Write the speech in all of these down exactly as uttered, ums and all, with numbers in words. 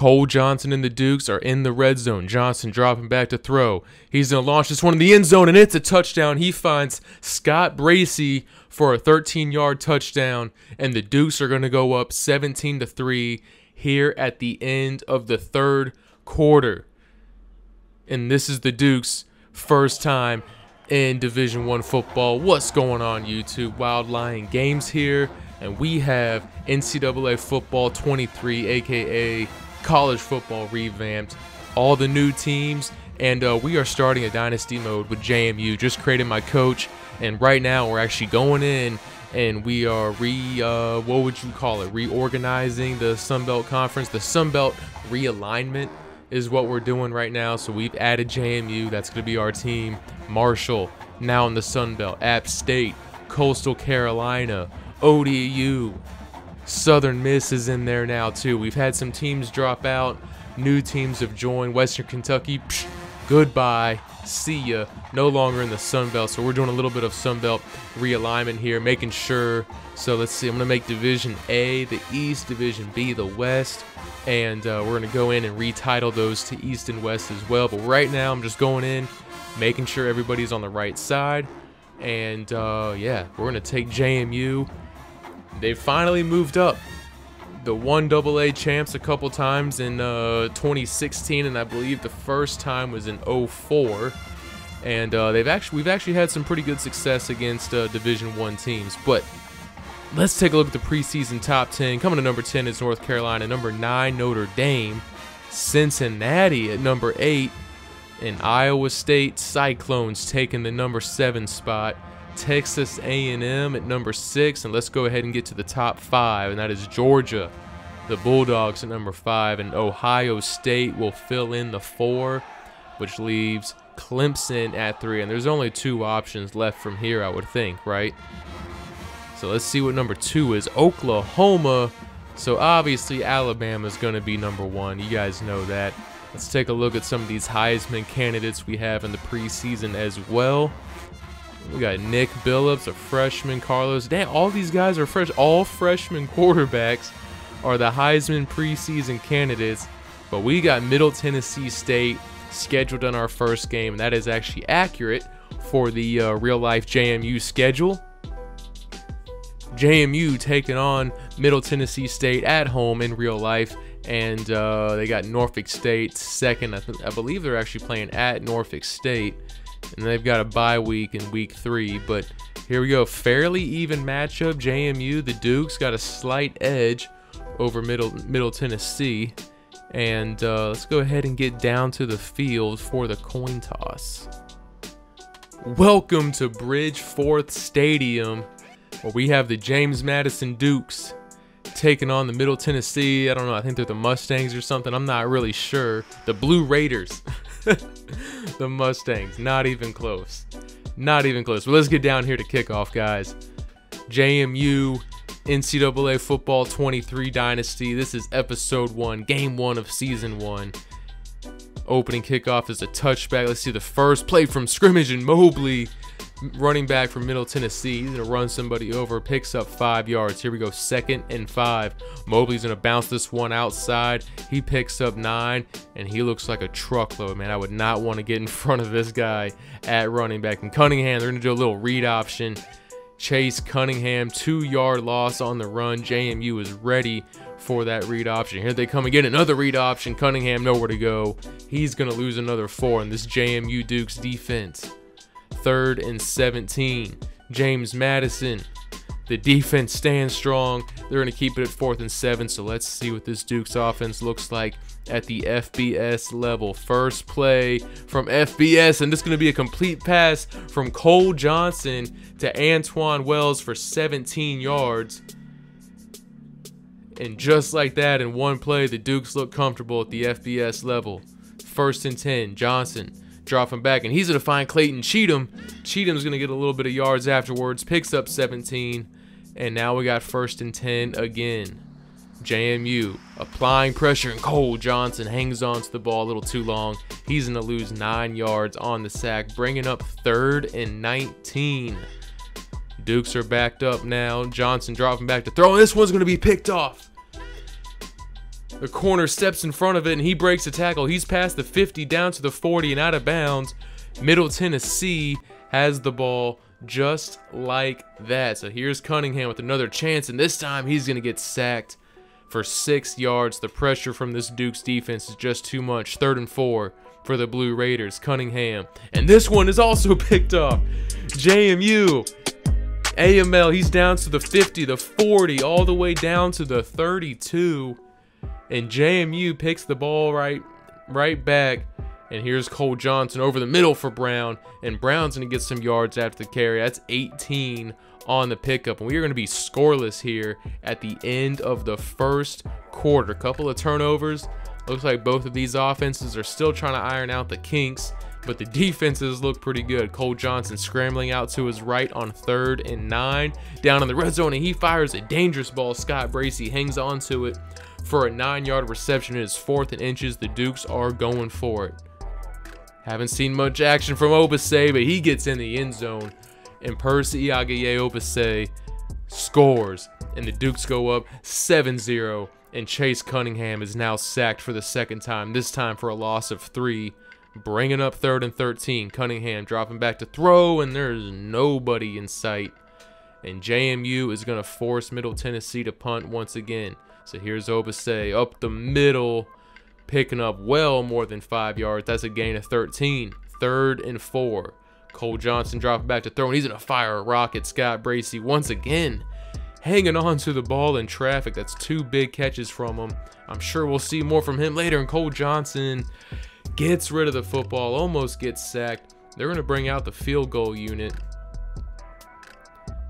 Cole Johnson and the Dukes are in the red zone. Johnson dropping back to throw. He's going to launch this one in the end zone, and it's a touchdown. He finds Scott Bracey for a thirteen yard touchdown, and the Dukes are going to go up seventeen to three here at the end of the third quarter. And this is the Dukes' first time in Division One football. What's going on, YouTube? WildLion Games here, and we have N C double A Football twenty-three, aka College Football Revamped, all the new teams, and uh, we are starting a dynasty mode with J M U. Just created my coach, and right now we're actually going in and we are re uh, what would you call it reorganizing the Sun Belt Conference. The Sun Belt realignment is what we're doing right now. So we've added J M U, that's going to be our team. Marshall now in the Sun Belt, App State, Coastal Carolina, O D U, Southern Miss is in there now too. We've had some teams drop out, new teams have joined. Western Kentucky, psh, goodbye, see ya, no longer in the Sun Belt. So we're doing a little bit of Sun Belt realignment here, making sure. So let's see, I'm going to make Division A the East, Division B the West, and uh, we're going to go in and retitle those to East and West as well. But right now I'm just going in, making sure everybody's on the right side, and uh, yeah, we're going to take J M U. They finally moved up. The one double A champs a couple times in uh, twenty sixteen, and I believe the first time was in oh four. And uh, they've actually we've actually had some pretty good success against uh, Division One teams. But let's take a look at the preseason top ten. Coming to number ten is North Carolina. Number nine, Notre Dame. Cincinnati at number eight, and Iowa State Cyclones taking the number seven spot. Texas A and M at number six, and let's go ahead and get to the top five, and that is Georgia, the Bulldogs, at number five, and Ohio State will fill in the four, which leaves Clemson at three, and there's only two options left from here, I would think, right? So let's see what number two is. Oklahoma. So obviously Alabama is going to be number one, you guys know that. Let's take a look at some of these Heisman candidates we have in the preseason as well. We got Nick Billups, a freshman. Carlos, damn, all these guys are fresh. All freshman quarterbacks are the Heisman preseason candidates. But we got Middle Tennessee State scheduled on our first game, and that is actually accurate for the uh, real-life J M U schedule. J M U taking on Middle Tennessee State at home in real life, and uh, they got Norfolk State second. I, I believe they're actually playing at Norfolk State, and they've got a bye week in week three. But here we go, fairly even matchup. J M U, the Dukes, got a slight edge over Middle Middle Tennessee, and uh, let's go ahead and get down to the field for the coin toss. Welcome to Bridgeforth Stadium, where we have the James Madison Dukes taking on the Middle Tennessee. I don't know, I think they're the Mustangs or something, I'm not really sure. The Blue Raiders. The Mustangs, not even close, not even close. But let's get down here to kickoff, guys. J M U N C double A Football twenty-three Dynasty. This is episode one, game one of season one. Opening kickoff is a touchback. Let's see the first play from scrimmage, and Mobley, running back from Middle Tennessee, he's gonna run somebody over, picks up five yards. Here we go, second and five. Mobley's gonna bounce this one outside. He picks up nine, and he looks like a truckload, man. I would not want to get in front of this guy at running back. And Cunningham, they're gonna do a little read option. Chase Cunningham, two-yard loss on the run. J M U is ready for that read option. Here they come again, another read option. Cunningham, nowhere to go. He's gonna lose another four in this J M U Dukes defense. Third and seventeen, James Madison. The defense stands strong. They're going to keep it at fourth and seven. So let's see what this Dukes offense looks like at the F B S level. First play from F B S, and this is going to be a complete pass from Cole Johnson to Antoine Wells for seventeen yards. And just like that, in one play, the Dukes look comfortable at the F B S level. First and ten, Johnson. Dropping back, and he's going to find Clayton Cheatham. Cheatham's going to get a little bit of yards afterwards, picks up seventeen, and now we got first and ten again. J M U applying pressure, and Cole Johnson hangs on to the ball a little too long. He's going to lose nine yards on the sack, bringing up third and nineteen. Dukes are backed up now. Johnson dropping back to throw, and this one's going to be picked off. The corner steps in front of it and he breaks a tackle. He's past the fifty, down to the forty, and out of bounds. Middle Tennessee has the ball just like that. So here's Cunningham with another chance, and this time he's going to get sacked for six yards. The pressure from this Dukes defense is just too much. Third and four for the Blue Raiders. Cunningham. And this one is also picked off. J M U. A M L, he's down to the fifty, the forty, all the way down to the thirty-two. And J M U picks the ball right, right back. And here's Cole Johnson over the middle for Brown. And Brown's going to get some yards after the carry. That's eighteen on the pickup. And we are going to be scoreless here at the end of the first quarter. Couple of turnovers. Looks like both of these offenses are still trying to iron out the kinks. But the defenses look pretty good. Cole Johnson scrambling out to his right on third and nine. Down in the red zone, and he fires a dangerous ball. Scott Bracey hangs on to it for a nine-yard reception. It is fourth and inches. The Dukes are going for it. Haven't seen much action from Obase, but he gets in the end zone. And Percy Igwe Obase scores. And the Dukes go up seven zero. And Chase Cunningham is now sacked for the second time, this time for a loss of three. Bringing up third and thirteen. Cunningham dropping back to throw, and there's nobody in sight. And J M U is going to force Middle Tennessee to punt once again. So here's Obase up the middle, picking up well more than five yards. That's a gain of thirteen. Third and four. Cole Johnson dropping back to throw, and he's going to fire a rocket. Scott Bracey once again hanging on to the ball in traffic. That's two big catches from him. I'm sure we'll see more from him later. And Cole Johnson gets rid of the football, almost gets sacked. They're going to bring out the field goal unit.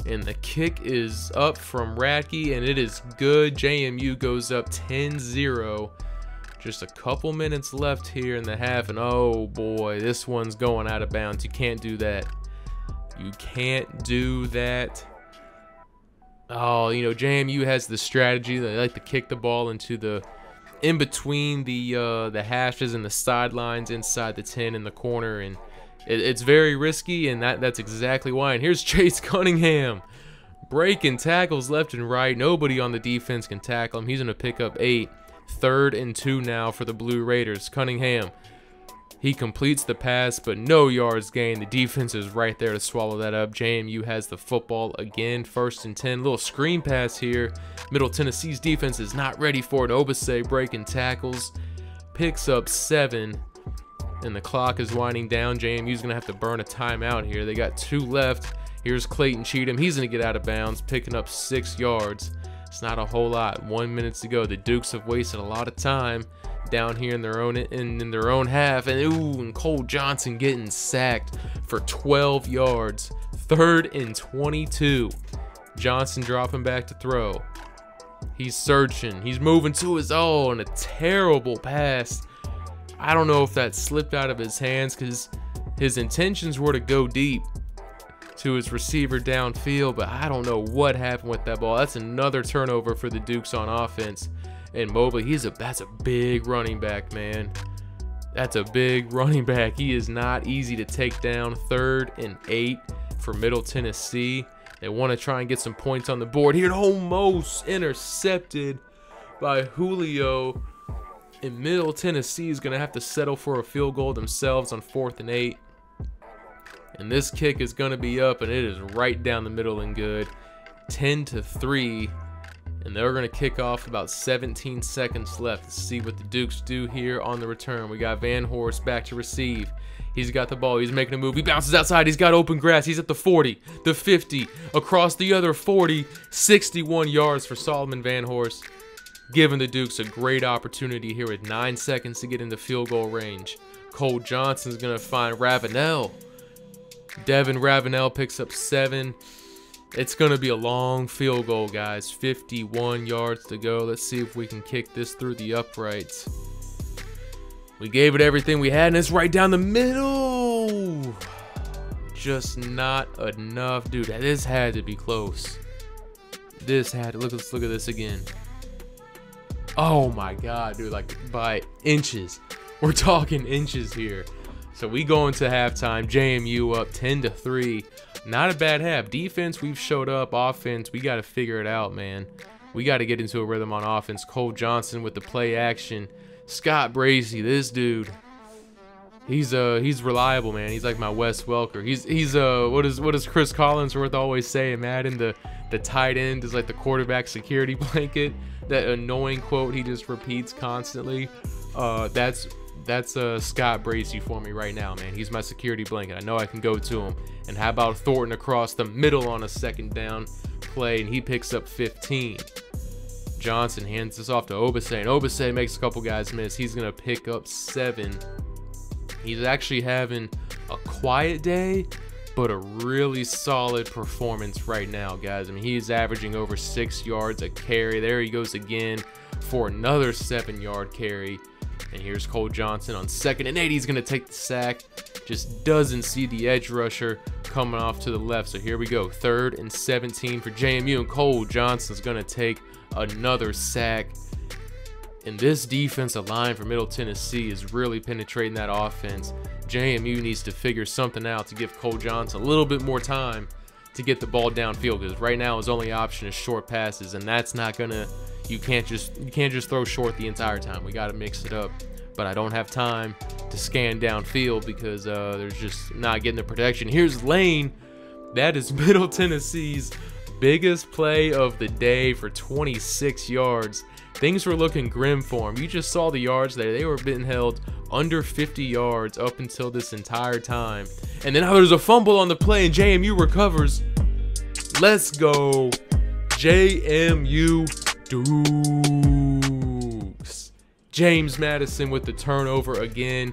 And the kick is up from Ratke, and it is good. J M U goes up ten zero. Just a couple minutes left here in the half, and oh boy, this one's going out of bounds. You can't do that. You can't do that. Oh, you know, J M U has the strategy. They like to kick the ball into the in between the uh, the hashes and the sidelines inside the ten in the corner, and it, it's very risky, and that that's exactly why. And here's Chase Cunningham breaking tackles left and right. Nobody on the defense can tackle him. He's gonna pick up eight. Third and two now for the Blue Raiders. Cunningham, he completes the pass, but no yards gained. The defense is right there to swallow that up. J M U has the football again, first and ten. Little screen pass here. Middle Tennessee's defense is not ready for it. Obase breaking tackles, picks up seven, and the clock is winding down. J M U's gonna have to burn a timeout here. They got two left. Here's Clayton Cheatham. He's gonna get out of bounds, picking up six yards. It's not a whole lot. One minute to go. The Dukes have wasted a lot of time down here in their own in, in their own half. And ooh, and Cole Johnson getting sacked for twelve yards. Third and twenty-two. Johnson dropping back to throw. He's searching. He's moving to his own. A terrible pass. I don't know if that slipped out of his hands, because his intentions were to go deep to his receiver downfield, but I don't know what happened with that ball. That's another turnover for the Dukes on offense. And Mobley, he's a that's a big running back, man. That's a big running back. He is not easy to take down. Third and eight for Middle Tennessee. They want to try and get some points on the board here. Almost intercepted by Julio. And Middle Tennessee is going to have to settle for a field goal themselves on fourth and eight. And this kick is going to be up, and it is right down the middle and good. ten to three, and they're going to kick off about seventeen seconds left. Let's see what the Dukes do here on the return. We got Vanhorse back to receive. He's got the ball. He's making a move. He bounces outside. He's got open grass. He's at the forty, the fifty, across the other forty, sixty-one yards for Solomon Vanhorse, giving the Dukes a great opportunity here with nine seconds to get into field goal range. Cole Johnson's going to find Ravenel. Devin Ravenel picks up seven. It's going to be a long field goal, guys. fifty-one yards to go. Let's see if we can kick this through the uprights. We gave it everything we had, and it's right down the middle. Just not enough. Dude, this had to be close. This had to. Look, let's look at this again. Oh, my God, dude. Like, by inches. We're talking inches here. So we go into halftime, J M U up ten to three. Not a bad half. Defense, we've showed up. Offense, we got to figure it out, man. We got to get into a rhythm on offense. Cole Johnson with the play action. Scott Bracey, this dude, he's uh he's reliable, man. He's like my Wes Welker. He's he's uh what is what is Chris Collinsworth always saying, Madden? The the tight end is like the quarterback security blanket. That annoying quote he just repeats constantly. Uh, that's that's uh Scott Bracey for me right now, man. He's my security blanket. I know I can go to him. And how about Thornton across the middle on a second down play, and he picks up fifteen. Johnson hands this off to Obase, and Obase makes a couple guys miss. He's gonna pick up seven. He's actually having a quiet day, but a really solid performance right now, guys. I mean, he's averaging over six yards a carry. There he goes again for another seven yard carry. And here's Cole Johnson on second and eight. He's gonna take the sack. Just doesn't see the edge rusher coming off to the left. So here we go, third and seventeen for J M U, and Cole Johnson's gonna take another sack. And this defensive line for Middle Tennessee is really penetrating that offense. J M U needs to figure something out to give Cole Johnson a little bit more time to get the ball downfield, because right now his only option is short passes, and that's not gonna, you can't just you can't just throw short the entire time. We got to mix it up, but I don't have time to scan downfield because uh, there's just not getting the protection. Here's Lane. That is Middle Tennessee's biggest play of the day for twenty-six yards. Things were looking grim for him. You just saw the yards there. They were being held under fifty yards up until this entire time. And then oh, there's a fumble on the play, and J M U recovers. Let's go, J M U Dukes. James Madison with the turnover again.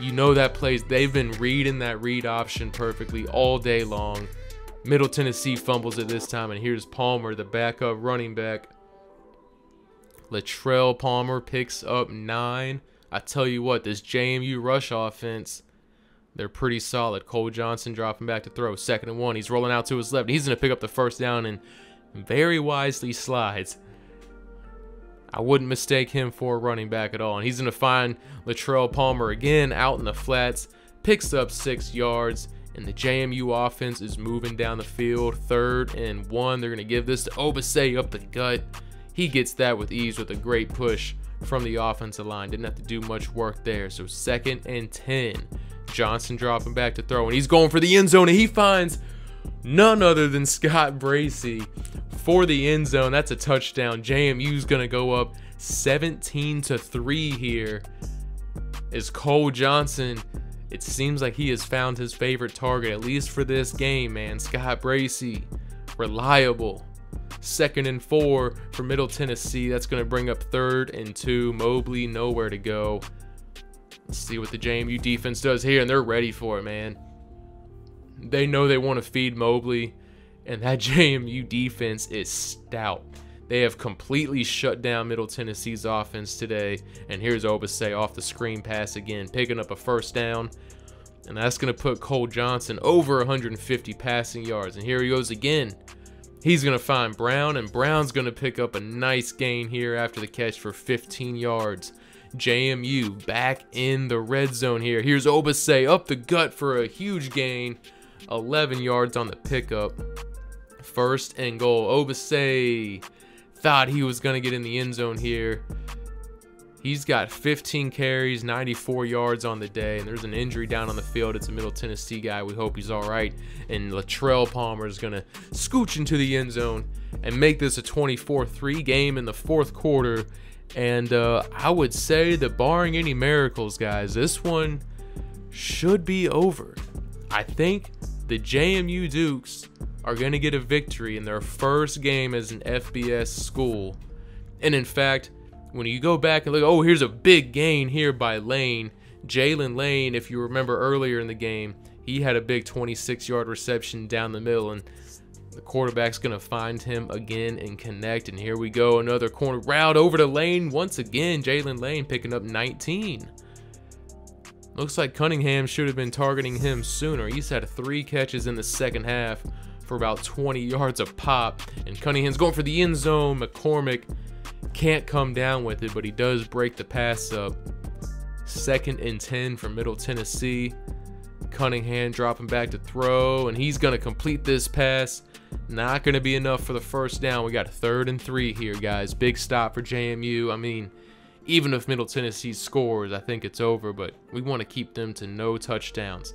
You know that plays, they've been reading that read option perfectly all day long. Middle Tennessee fumbles at this time, and here's Palmer, the backup running back. Latrell Palmer picks up nine. I tell you what, this J M U rush offense, they're pretty solid. Cole Johnson dropping back to throw. Second and one. He's rolling out to his left. He's going to pick up the first down and very wisely slides. I wouldn't mistake him for a running back at all. And he's going to find Latrell Palmer again out in the flats. Picks up six yards. And the J M U offense is moving down the field. Third and one. They're going to give this to Obase up the gut. He gets that with ease with a great push from the offensive line. Didn't have to do much work there. So second and ten. Johnson dropping back to throw. And he's going for the end zone. And he finds none other than Scott Bracey for the end zone. That's a touchdown. J M U's going to go up seventeen to three here. Is Cole Johnson... It seems like he has found his favorite target, at least for this game, man. Scott Bracey, reliable. Second and four for Middle Tennessee. That's going to bring up third and two. Mobley, nowhere to go. Let's see what the J M U defense does here, and they're ready for it, man. They know they want to feed Mobley, and that J M U defense is stout. They have completely shut down Middle Tennessee's offense today. And here's Obase off the screen pass again, picking up a first down. And that's going to put Cole Johnson over one hundred fifty passing yards. And here he goes again. He's going to find Brown, and Brown's going to pick up a nice gain here after the catch for fifteen yards. J M U back in the red zone here. Here's Obase up the gut for a huge gain, eleven yards on the pickup. First and goal. Obase thought he was going to get in the end zone here. He's got fifteen carries, ninety-four yards on the day, and there's an injury down on the field. It's a Middle Tennessee guy. We hope he's all right. And Latrell Palmer is going to scooch into the end zone and make this a twenty-four three game in the fourth quarter. And uh, I would say that barring any miracles, guys, this one should be over. I think the J M U Dukes are going to get a victory in their first game as an F B S school. And in fact, when you go back and look, oh, here's a big gain here by Lane. Jalen Lane, if you remember earlier in the game, he had a big twenty-six yard reception down the middle, and the quarterback's going to find him again and connect. And here we go, another corner route over to Lane once again. Jalen Lane picking up nineteen. Looks like Cunningham should have been targeting him sooner. He's had three catches in the second half for about twenty yards a pop. And Cunningham's going for the end zone. McCormick can't come down with it, but he does break the pass up. Second and ten for Middle Tennessee. Cunningham dropping back to throw, and he's going to complete this pass Not going to be enough for the first down. We got third and three here, guys. Big stop for J M U. I mean, even if Middle Tennessee scores, I think it's over, but we want to keep them to no touchdowns.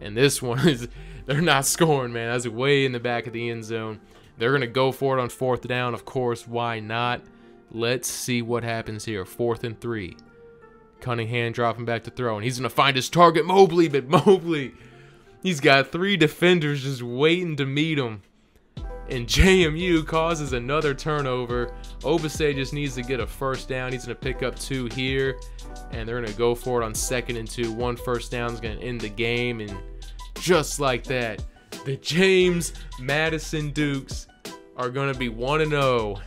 And this one is, they're not scoring, man. That's way in the back of the end zone. They're going to go for it on fourth down. Of course, why not? Let's see what happens here. Fourth and three. Cunningham dropping back to throw, and he's going to find his target, Mobley. But Mobley, he's got three defenders just waiting to meet him. And J M U causes another turnover. Obase just needs to get a first down. He's going to pick up two here, and they're going to go for it on second and two. One first down is going to end the game, and just like that, the James Madison Dukes are going to be one and oh,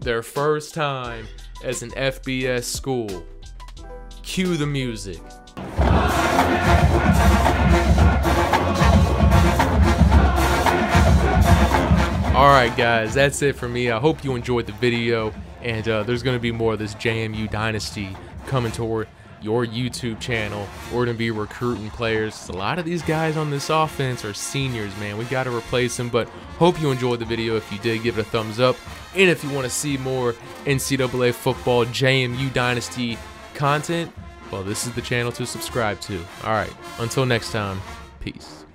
their first time as an F B S school. Cue the music. Alright guys, that's it for me. I hope you enjoyed the video, and uh, there's going to be more of this J M U dynasty coming toward your YouTube channel. We're going to be recruiting players. A lot of these guys on this offense are seniors, man. We got to replace them, but hope you enjoyed the video. If you did, give it a thumbs up. And if you want to see more N C double A football J M U dynasty content, well, this is the channel to subscribe to. Alright, until next time, peace.